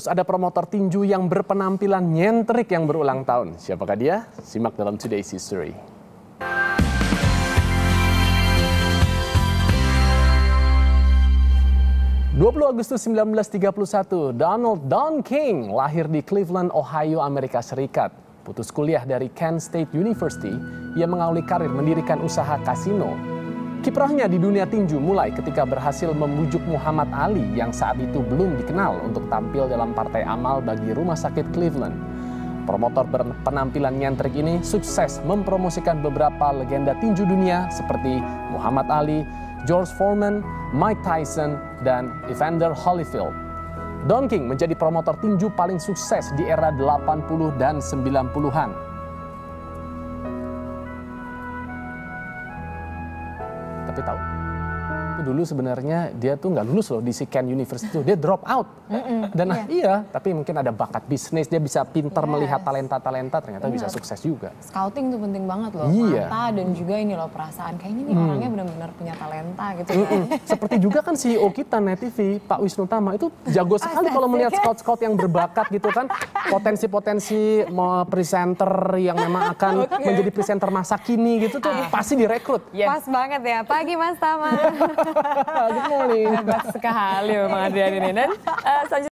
Terus ada promotor tinju yang berpenampilan nyentrik yang berulang tahun. Siapakah dia? Simak dalam Today's History. Agustus 1931, Donald Don King lahir di Cleveland, Ohio, Amerika Serikat. Putus kuliah dari Kent State University, ia mengawali karir mendirikan usaha kasino. Kiprahnya di dunia tinju mulai ketika berhasil membujuk Muhammad Ali yang saat itu belum dikenal untuk tampil dalam partai amal bagi rumah sakit Cleveland. Promotor berpenampilan nyentrik ini sukses mempromosikan beberapa legenda tinju dunia seperti Muhammad Ali, George Foreman, Mike Tyson, dan Evander Holyfield. Don King menjadi promotor tinju paling sukses di era 80 dan 90-an. Tapi tahu itu dulu sebenarnya dia tuh nggak lulus loh di si Kent University, dia drop out. Dan iya, tapi mungkin ada bakat bisnis, dia bisa pintar melihat talenta-talenta, ternyata bisa sukses juga. Scouting tuh penting banget loh, mata dan juga ini loh perasaan, kayaknya nih orangnya benar-benar punya talenta gitu. Seperti juga kan CEO kita Net TV, Pak Wisnu Tama itu jago sekali kalau melihat scout-scout yang berbakat gitu kan, potensi-potensi presenter yang memang akan menjadi presenter masa kini gitu tuh pasti direkrut. Pas banget ya, pagi Mas Tama. Good morning. Hebat sekali Bang Adrian ini. Dan selanjutnya